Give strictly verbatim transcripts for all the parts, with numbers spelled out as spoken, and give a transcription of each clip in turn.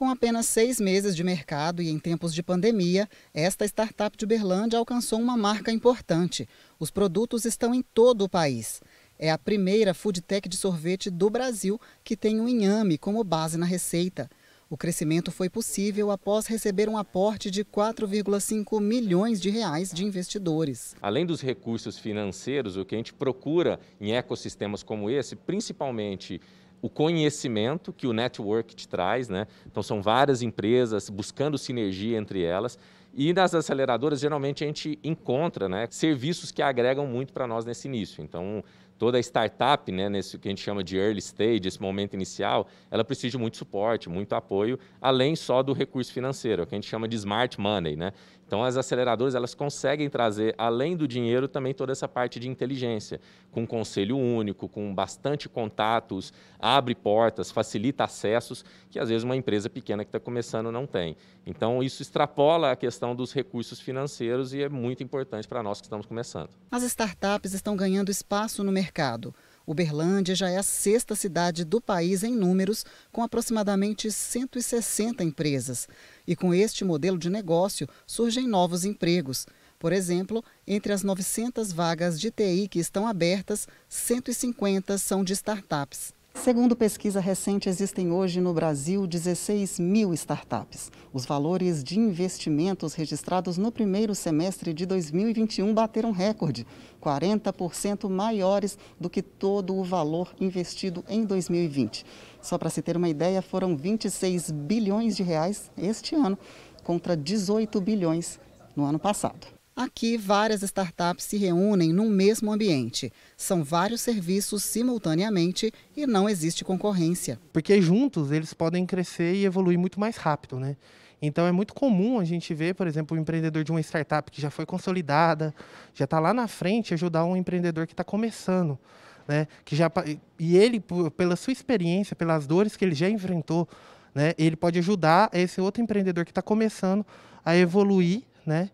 Com apenas seis meses de mercado e em tempos de pandemia, esta startup de Uberlândia alcançou uma marca importante. Os produtos estão em todo o país. É a primeira foodtech de sorvete do Brasil que tem o inhame como base na receita. O crescimento foi possível após receber um aporte de quatro vírgula cinco milhões de reais de investidores. Além dos recursos financeiros, o que a gente procura em ecossistemas como esse, principalmente o conhecimento que o network te traz, né? Então são várias empresas buscando sinergia entre elas. E nas aceleradoras, geralmente, a gente encontra, né, serviços que agregam muito para nós nesse início. Então, toda startup, né, nesse que a gente chama de early stage, esse momento inicial, ela precisa de muito suporte, muito apoio, além só do recurso financeiro, que a gente chama de smart money, né? Então, as aceleradoras, elas conseguem trazer, além do dinheiro, também toda essa parte de inteligência, com conselho único, com bastante contatos, abre portas, facilita acessos, que às vezes uma empresa pequena que está começando não tem. Então, isso extrapola a questão dos recursos financeiros e é muito importante para nós que estamos começando. As startups estão ganhando espaço no mercado. Uberlândia já é a sexta cidade do país em números, com aproximadamente cento e sessenta empresas. E com este modelo de negócio surgem novos empregos. Por exemplo, entre as novecentas vagas de T I que estão abertas, cento e cinquenta são de startups. Segundo pesquisa recente, existem hoje no Brasil dezesseis mil startups. Os valores de investimentos registrados no primeiro semestre de dois mil e vinte e um bateram recorde, quarenta por cento maiores do que todo o valor investido em dois mil e vinte. Só para se ter uma ideia, foram vinte e seis bilhões de reais este ano, contra dezoito bilhões no ano passado. Aqui, várias startups se reúnem num mesmo ambiente. São vários serviços simultaneamente e não existe concorrência. Porque juntos eles podem crescer e evoluir muito mais rápido, né? Então é muito comum a gente ver, por exemplo, um empreendedor de uma startup que já foi consolidada, já está lá na frente, ajudar um empreendedor que está começando, né? Que já, e ele, pela sua experiência, pelas dores que ele já enfrentou, né? Ele pode ajudar esse outro empreendedor que está começando a evoluir, né?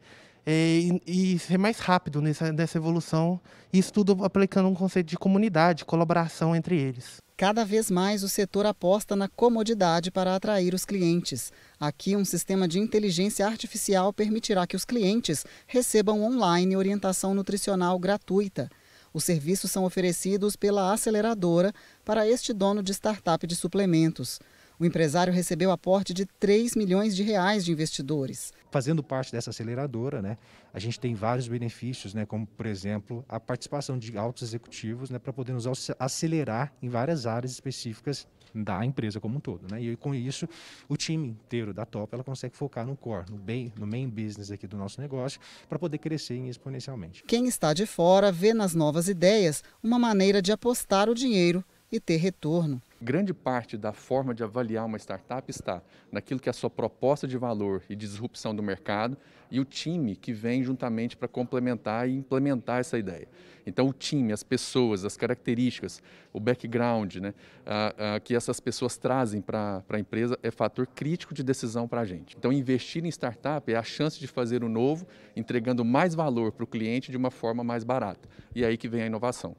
E, e ser mais rápido nessa, nessa evolução, isso tudo aplicando um conceito de comunidade, colaboração entre eles. Cada vez mais o setor aposta na comodidade para atrair os clientes. Aqui, um sistema de inteligência artificial permitirá que os clientes recebam online orientação nutricional gratuita. Os serviços são oferecidos pela aceleradora para este dono de startup de suplementos. O empresário recebeu aporte de três milhões de reais de investidores. Fazendo parte dessa aceleradora, né, a gente tem vários benefícios, né, como, por exemplo, a participação de altos executivos, né, para poder nos acelerar em várias áreas específicas da empresa como um todo, né? E com isso, o time inteiro da Top, ela consegue focar no core, no bem, no main business aqui do nosso negócio, para poder crescer exponencialmente. Quem está de fora vê nas novas ideias uma maneira de apostar o dinheiro e ter retorno. Grande parte da forma de avaliar uma startup está naquilo que é a sua proposta de valor e de disrupção do mercado e o time que vem juntamente para complementar e implementar essa ideia. Então o time, as pessoas, as características, o background, né, a, a, que essas pessoas trazem para a empresa é fator crítico de decisão para a gente. Então investir em startup é a chance de fazer o novo, entregando mais valor para o cliente de uma forma mais barata. E é aí que vem a inovação.